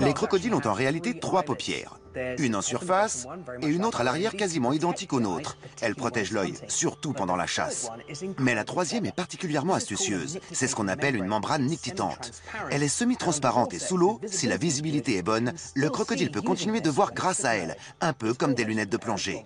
Les crocodiles ont en réalité 3 paupières, une en surface et une autre à l'arrière quasiment identique aux nôtres. Elles protègent l'œil, surtout pendant la chasse. Mais la troisième est particulièrement astucieuse. C'est ce qu'on appelle une membrane nictitante. Elle est semi-transparente et sous l'eau, si la visibilité est bonne, le crocodile peut continuer de voir grâce à elle, un peu comme des lunettes de plongée.